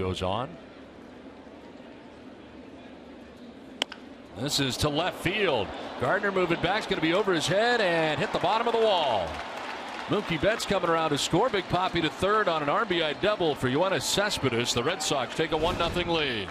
Goes on. This is to left field. Gardner moving back. It's going to be over his head and hit the bottom of the wall. Mookie Betts coming around to score. Big poppy to third on an RBI double for Yoenis Cespedes. The Red Sox take a 1-0 lead.